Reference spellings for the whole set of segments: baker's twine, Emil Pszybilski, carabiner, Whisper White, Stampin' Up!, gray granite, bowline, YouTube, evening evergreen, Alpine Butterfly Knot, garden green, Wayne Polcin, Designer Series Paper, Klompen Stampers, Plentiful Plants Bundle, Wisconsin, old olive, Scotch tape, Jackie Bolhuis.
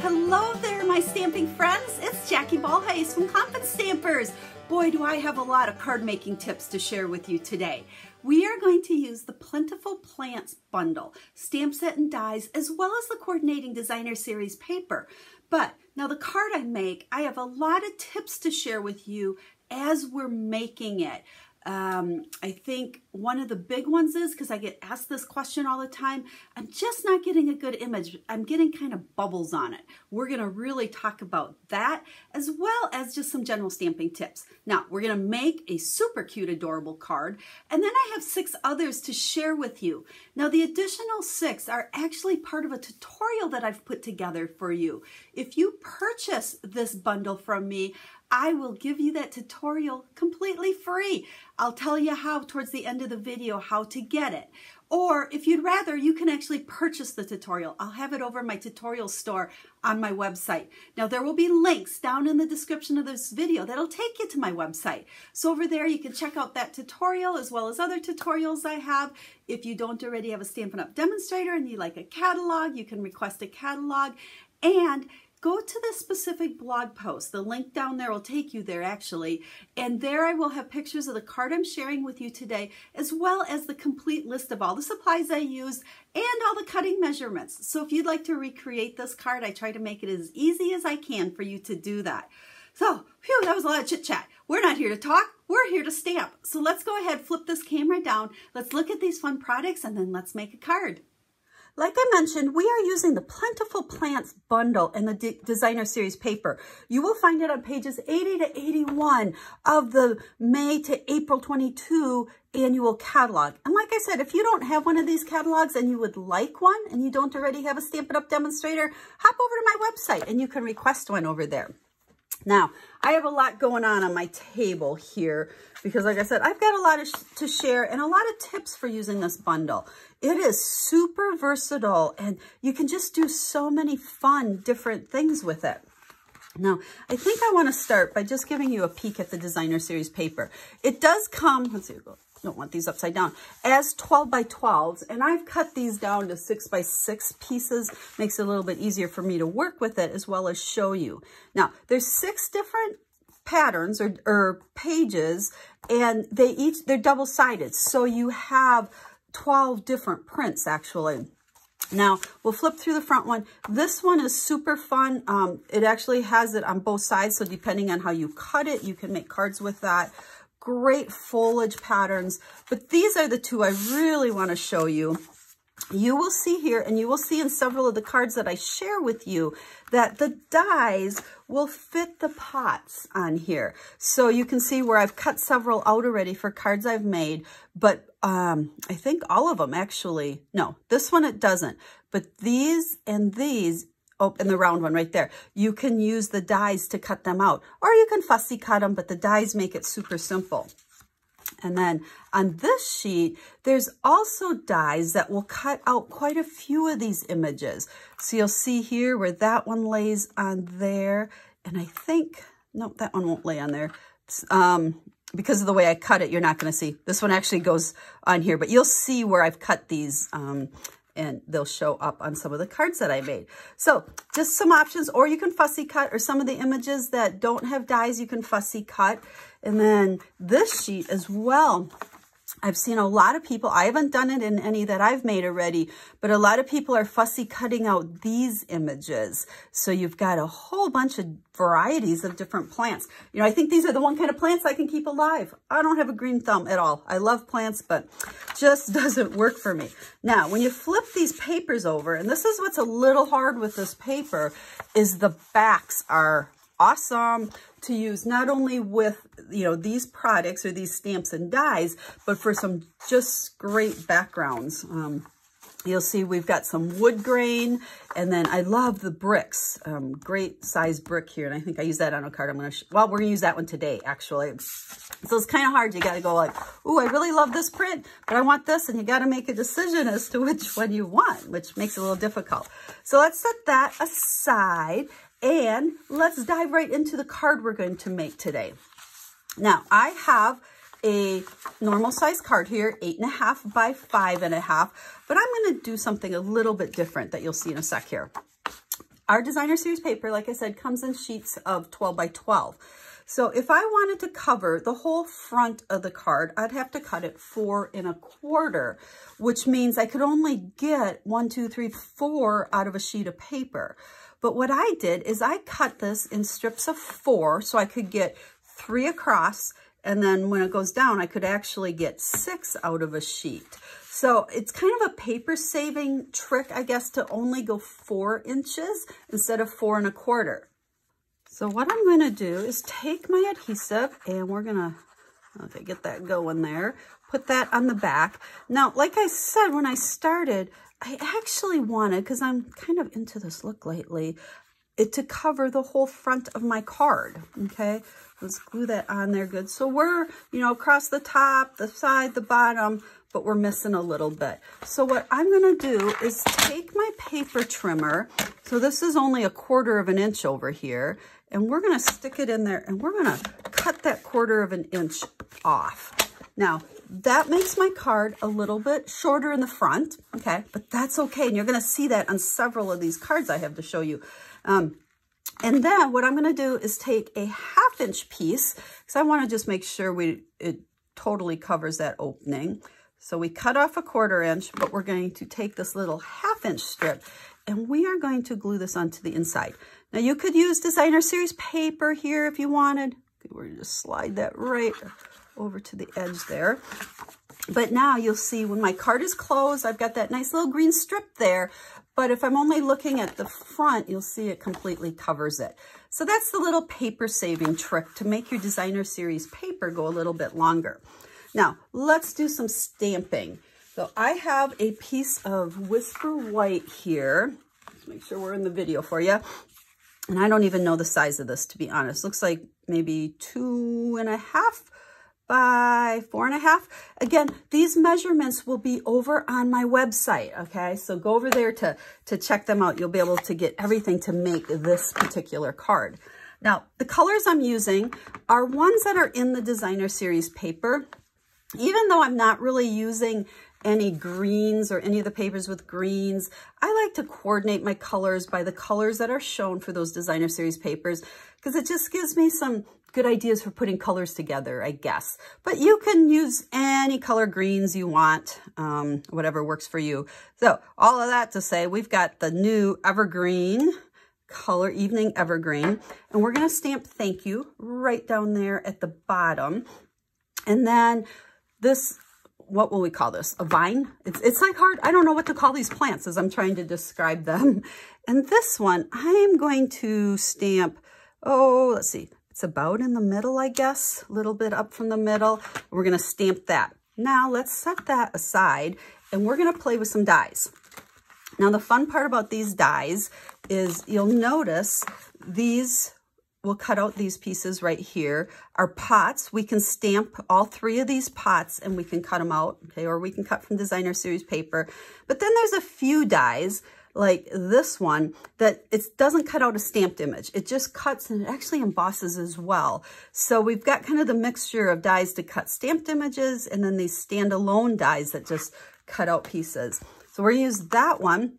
Hello there, my stamping friends. It's Jackie Bolhuis from Klompen Stampers. Boy, do I have a lot of card making tips to share with you today. We are going to use the Plentiful Plants Bundle, stamp set and dies, as well as the coordinating Designer Series paper. But now the card I make, I have a lot of tips to share with you as we're making it. I think one of the big ones is, because I get asked this question all the time, I'm just not getting a good image. I'm getting kind of bubbles on it. We're going to really talk about that, as well as just some general stamping tips. Now, we're going to make a super cute, adorable card, and then I have 6 others to share with you. Now, the additional 6 are actually part of a tutorial that I've put together for you. If you purchase this bundle from me, I will give you that tutorial completely free. I'll tell you how towards the end of the video how to get it. Or if you'd rather, you can actually purchase the tutorial. I'll have it over in my tutorial store on my website. Now, there will be links down in the description of this video that'll take you to my website. So over there, you can check out that tutorial as well as other tutorials I have. If you don't already have a Stampin' Up! Demonstrator and you like a catalog, you can request a catalog. And go to this specific blog post. The link down there will take you there, actually. And there I will have pictures of the card I'm sharing with you today, as well as the complete list of all the supplies I used and all the cutting measurements. So if you'd like to recreate this card, I try to make it as easy as I can for you to do that. So, phew, that was a lot of chit-chat. We're not here to talk. We're here to stamp. So let's go ahead, flip this camera down. Let's look at these fun products, and then let's make a card. Like I mentioned, we are using the Plentiful Plants Bundle and the Designer Series paper. You will find it on pages 80 to 81 of the May to April 22 annual catalog. And like I said, if you don't have one of these catalogs and you would like one and you don't already have a Stampin' Up! Demonstrator, hop over to my website and you can request one over there. Now, I have a lot going on my table here because, like I said, I've got a lot to share and a lot of tips for using this bundle. It is super versatile, and you can just do so many fun, different things with it. Now, I think I want to start by just giving you a peek at the Designer Series paper. It does come, let's see, I don't want these upside down, as 12 by 12s, and I've cut these down to 6 by 6 pieces. Makes it a little bit easier for me to work with it as well as show you. Now, there's 6 different patterns or pages, and they're double-sided, so you have 12 different prints, actually. Now, we'll flip through the front one. This one is super fun. It actually has it on both sides, so depending on how you cut it, you can make cards with that. Great foliage patterns. But these are the 2 I really want to show you. You will see here, and you will see in several of the cards that I share with you, that the dies will fit the pots on here. So you can see where I've cut several out already for cards I've made, but I think all of them actually, no, this one it doesn't, but these, oh, and the round one right there, you can use the dies to cut them out, or you can fussy cut them, but the dies make it super simple. And then on this sheet, there's also dies that will cut out quite a few of these images. So you'll see here where that one lays on there. And I think, nope, that one won't lay on there. Because of the way I cut it, you're not going to see. This one actually goes on here, but you'll see where I've cut these and they'll show up on some of the cards that I made. So just some options, or you can fussy cut, or some of the images that don't have dies, you can fussy cut. And then this sheet as well, I've seen a lot of people, I haven't done it in any that I've made already, but a lot of people are fussy cutting out these images. So you've got a whole bunch of varieties of different plants. You know, I think these are the one kind of plants I can keep alive. I don't have a green thumb at all. I love plants, but just doesn't work for me. Now, when you flip these papers over, and this is what's a little hard with this paper, is the backs are awesome to use, not only with, you know, these products or these stamps and dies, but for some just great backgrounds. You'll see we've got some wood grain, and then I love the bricks, great size brick here. And I think I use that on a card. We're gonna use that one today, actually. So it's kind of hard. You gotta go like, ooh, I really love this print, but I want this. And you gotta make a decision as to which one you want, which makes it a little difficult. So let's set that aside and let's dive right into the card we're going to make today. Now, I have a normal size card here, 8.5 by 5.5, but I'm going to do something a little bit different that you'll see in a sec here. Our Designer Series paper, like I said, comes in sheets of 12 by 12. So if I wanted to cover the whole front of the card, I'd have to cut it 4 1/4, which means I could only get 1, 2, 3, 4 out of a sheet of paper. But what I did is I cut this in strips of 4, so I could get 3 across, and then when it goes down, I could actually get 6 out of a sheet. So it's kind of a paper saving trick, I guess, to only go 4 inches instead of 4 1/4. So what I'm going to do is take my adhesive and we're going to, okay, get that going there, put that on the back. Now, like I said, when I started, I actually wanted, because I'm kind of into this look lately, it to cover the whole front of my card, okay? Let's glue that on there good. So we're, you know, across the top, the side, the bottom, but we're missing a little bit. So what I'm going to do is take my paper trimmer. So this is only 1/4 inch over here, and we're going to stick it in there and we're going to cut that 1/4 inch off. Now, that makes my card a little bit shorter in the front, okay? But that's okay, and you're going to see that on several of these cards I have to show you. And then what I'm going to do is take a 1/2 inch piece, because I want to just make sure it totally covers that opening. So we cut off 1/4 inch, but we're going to take this little 1/2 inch strip and we are going to glue this onto the inside. Now you could use Designer Series paper here if you wanted. We're going to just slide that right over to the edge there. But now you'll see when my card is closed, I've got that nice little green strip there. But if I'm only looking at the front, you'll see it completely covers it. So that's the little paper saving trick to make your Designer Series paper go a little bit longer. Now, let's do some stamping. So I have a piece of Whisper White here. Let's make sure we're in the video for you. And I don't even know the size of this, to be honest. Looks like maybe 2 1/2 by 4 1/2. Again, these measurements will be over on my website, okay? So go over there to check them out. You'll be able to get everything to make this particular card. Now, the colors I'm using are ones that are in the Designer Series paper. Even though I'm not really using any greens or any of the papers with greens, I like to coordinate my colors by the colors that are shown for those Designer Series papers, because it just gives me some good ideas for putting colors together, I guess. But you can use any color greens you want, whatever works for you. So all of that to say, we've got the new evergreen color, Evening Evergreen, and we're going to stamp thank you right down there at the bottom. And then this, what will we call this? A vine? It's like hard. I don't know what to call these plants as I'm trying to describe them. And this one, I am going to stamp, oh, let's see. It's about in the middle, I guess, a little bit up from the middle. We're going to stamp that. Now let's set that aside and we're going to play with some dies. Now the fun part about these dies is you'll notice these, we'll cut out these pieces right here, are pots. We can stamp all 3 of these pots and we can cut them out, okay, or we can cut from Designer Series paper. But then there's a few dies like this one, that it doesn't cut out a stamped image. It just cuts and it actually embosses as well. So we've got kind of the mixture of dies to cut stamped images and then these standalone dies that just cut out pieces. So we're gonna use that one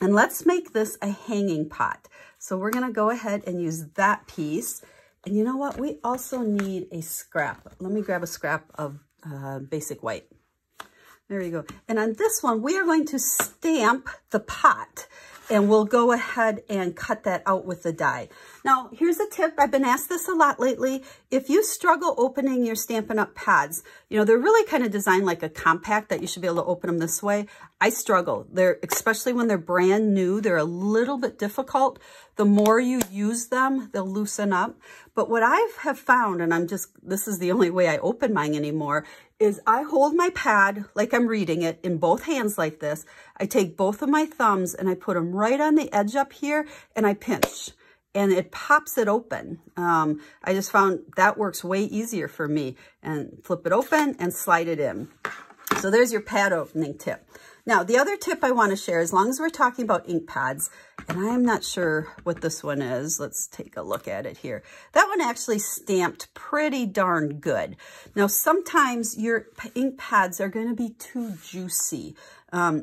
and let's make this a hanging pot. So we're gonna go ahead and use that piece. And you know what? We also need a scrap. Let me grab a scrap of basic white. There you go. And on this one, we are going to stamp the pot and we'll go ahead and cut that out with the die. Now, here's a tip. I've been asked this a lot lately. If you struggle opening your Stampin' Up! Pads, you know, they're really kind of designed like a compact that you should be able to open them this way. I struggle. They're, especially when they're brand new, they're a little bit difficult. The more you use them, they'll loosen up. But what I have found, and I'm just, this is the only way I open mine anymore, is I hold my pad like I'm reading it in both hands like this. I take both of my thumbs and I put them right on the edge up here and I pinch and it pops it open. I just found that works way easier for me, and flip it open and slide it in. So there's your pad opening tip. Now, the other tip I want to share, as long as we're talking about ink pads, and I'm not sure what this one is. Let's take a look at it here. That one actually stamped pretty darn good. Now, sometimes your ink pads are going to be too juicy.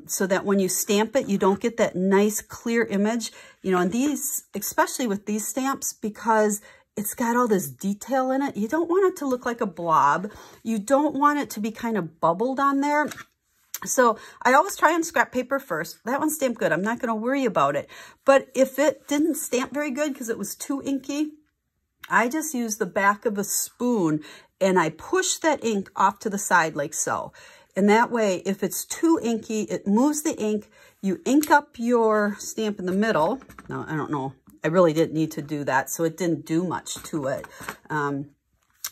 so that when you stamp it, you don't get that nice clear image, you know, and these, especially with these stamps, because it's got all this detail in it. You don't want it to look like a blob. You don't want it to be kind of bubbled on there. So I always try on scrap paper first. That one stamped good. I'm not going to worry about it. But if it didn't stamp very good because it was too inky, I just use the back of a spoon and I push that ink off to the side like so. And that way, if it's too inky, it moves the ink. You ink up your stamp in the middle. Now, I don't know. I really didn't need to do that, so it didn't do much to it.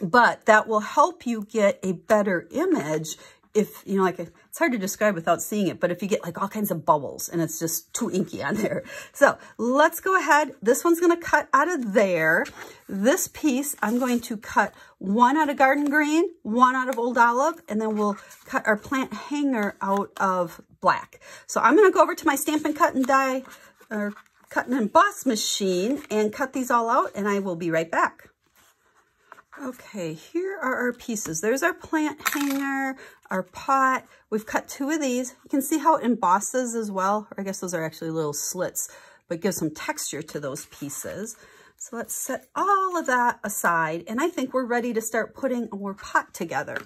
But that will help you get a better image. If, you know, like, it's hard to describe without seeing it, but if you get like all kinds of bubbles and it's just too inky on there. So let's go ahead. This one's going to cut out of there. This piece, I'm going to cut one out of garden green, one out of old olive, and then we'll cut our plant hanger out of black. So I'm going to go over to my Stampin' Cut and Die, or Cut and Emboss machine, and cut these all out, and I will be right back. Okay, here are our pieces. There's our plant hanger, our pot. We've cut two of these. You can see how it embosses as well. Or I guess those are actually little slits, but gives some texture to those pieces. So let's set all of that aside. And I think we're ready to start putting our pot together.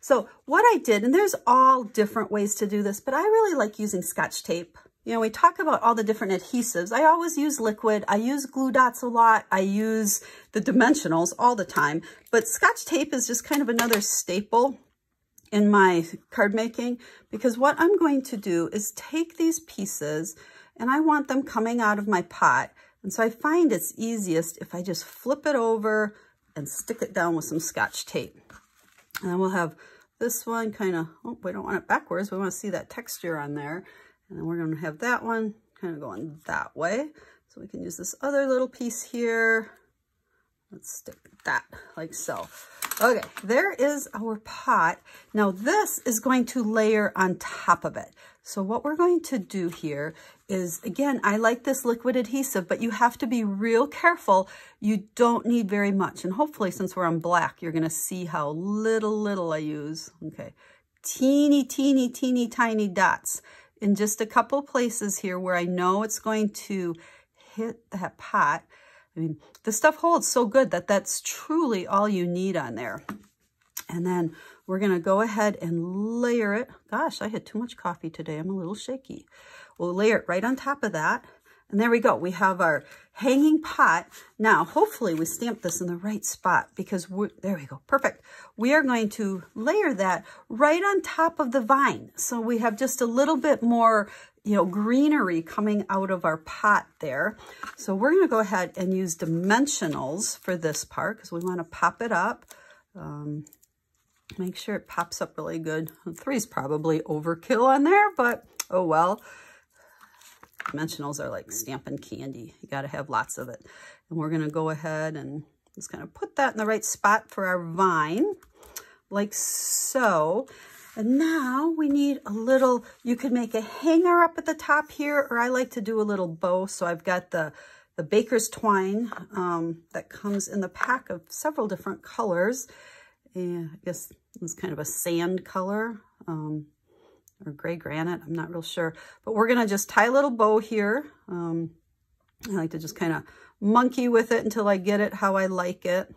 So what I did, and there's all different ways to do this, but I really like using Scotch tape. You know, we talk about all the different adhesives. I always use liquid. I use glue dots a lot. I use the dimensionals all the time. But Scotch tape is just kind of another staple in my card making, because what I'm going to do is take these pieces and I want them coming out of my pot. And so I find it's easiest if I just flip it over and stick it down with some Scotch tape. And then we'll have this one kind of, oh, we don't want it backwards. We want to see that texture on there. And then we're going to have that one kind of going that way. So we can use this other little piece here. Let's stick that like so. Okay, there is our pot. Now this is going to layer on top of it. So what we're going to do here is, again, I like this liquid adhesive, but you have to be real careful. You don't need very much. And hopefully, since we're on black, you're going to see how little I use. Okay, teeny tiny dots in just a couple places here where I know it's going to hit that pot. I mean, this stuff holds so good that that's truly all you need on there. And then we're gonna go ahead and layer it. Gosh, I had too much coffee today. I'm a little shaky. We'll layer it right on top of that. And there we go. We have our hanging pot. Now, hopefully we stamped this in the right spot because we're, there we go. Perfect. We are going to layer that right on top of the vine. So we have just a little bit more, you know, greenery coming out of our pot there. So we're going to go ahead and use dimensionals for this part because we want to pop it up. Make sure it pops up really good. 3's probably overkill on there, but oh well. Dimensionals are like stamping candy. You got to have lots of it. And we're going to go ahead and just kind of put that in the right spot for our vine, like so. And now we need a little, you could make a hanger up at the top here, or I like to do a little bow. So I've got the baker's twine that comes in the pack of several different colors. And I guess it's kind of a sand color. Or gray granite, I'm not real sure. But we're gonna just tie a little bow here. I like to just kind of monkey with it until I get it how I like it.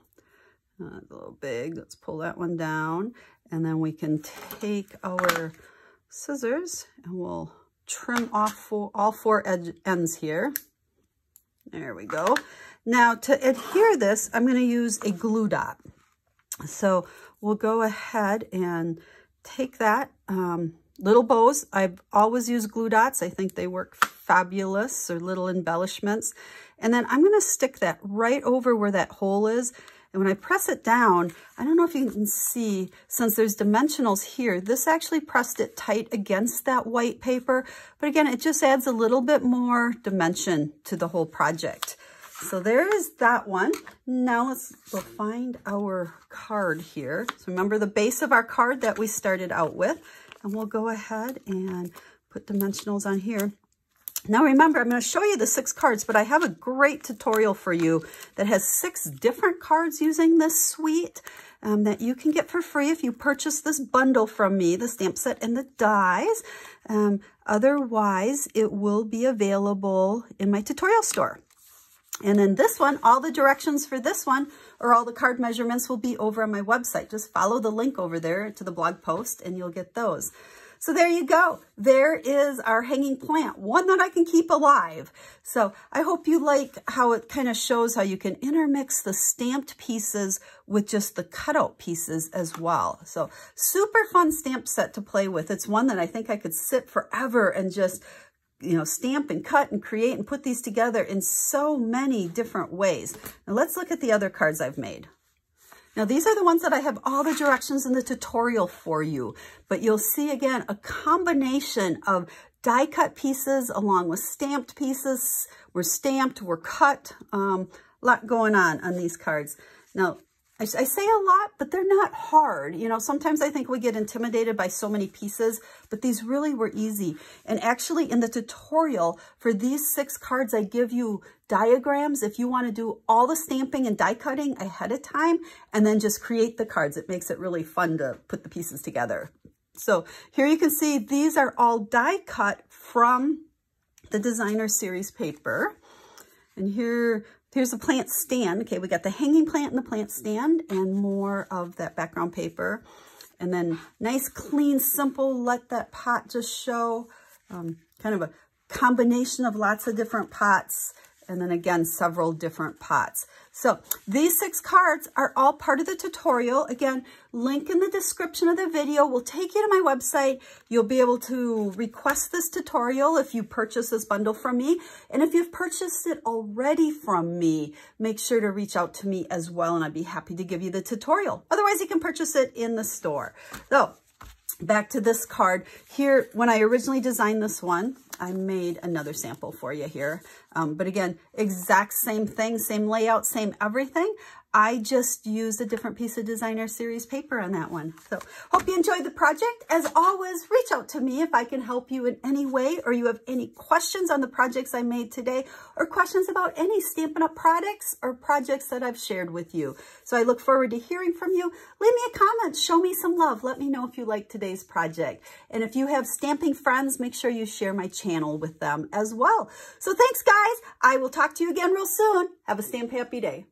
It's a little big, let's pull that one down. And then we can take our scissors and we'll trim off all four ends here. There we go. Now to adhere this, I'm gonna use a glue dot. So we'll go ahead and take that, little bows. I've always used glue dots. I think they work fabulous, or little embellishments. And then I'm going to stick that right over where that hole is. And when I press it down, I don't know if you can see, since there's dimensionals here, this actually pressed it tight against that white paper. But again, it just adds a little bit more dimension to the whole project. So there is that one. Now we'll find our card here. So remember the base of our card that we started out with. And we'll go ahead and put dimensionals on here. Now remember, I'm going to show you the 6 cards, but I have a great tutorial for you that has 6 different cards using this suite that you can get for free if you purchase this bundle from me, the stamp set and the dies. Otherwise, it will be available in my tutorial store. And in this one, all the directions for this one or all the card measurements will be over on my website. Just follow the link over there to the blog post and you'll get those. So there you go. There is our hanging plant, one that I can keep alive. So I hope you like how it kind of shows how you can intermix the stamped pieces with just the cutout pieces as well. So super fun stamp set to play with. It's one that I think I could sit forever and just, you know, stamp and cut and create and put these together in so many different ways. Now let's look at the other cards I've made. Now, these are the ones that I have all the directions in the tutorial for you, but you'll see again, a combination of die cut pieces along with stamped pieces. We're stamped, we're cut, a lot going on these cards. Now, I say a lot, but they're not hard. You know, sometimes I think we get intimidated by so many pieces, but these really were easy. And actually in the tutorial for these 6 cards, I give you diagrams if you want to do all the stamping and die cutting ahead of time and then just create the cards. It makes it really fun to put the pieces together. So here you can see these are all die cut from the Designer Series paper. And here's the plant stand. Okay, we got the hanging plant and the plant stand and more of that background paper. And then nice, clean, simple, let that pot just show. Kind of a combination of lots of different pots. And then again, several different pots. So these 6 cards are all part of the tutorial. Again, link in the description of the video will take you to my website. You'll be able to request this tutorial if you purchase this bundle from me. And if you've purchased it already from me, make sure to reach out to me as well, and I'd be happy to give you the tutorial. Otherwise, you can purchase it in the store. So back to this card here. When I originally designed this one, I made another sample for you here. But again, exact same thing, same layout, same everything. I just used a different piece of Designer Series paper on that one. So hope you enjoyed the project. As always, reach out to me if I can help you in any way, or you have any questions on the projects I made today, or questions about any Stampin' Up! Products or projects that I've shared with you. So I look forward to hearing from you. Leave me a comment, show me some love. Let me know if you like today's project. And if you have stamping friends, make sure you share my channel with them as well. So thanks, guys. I will talk to you again real soon. Have a stamp happy day.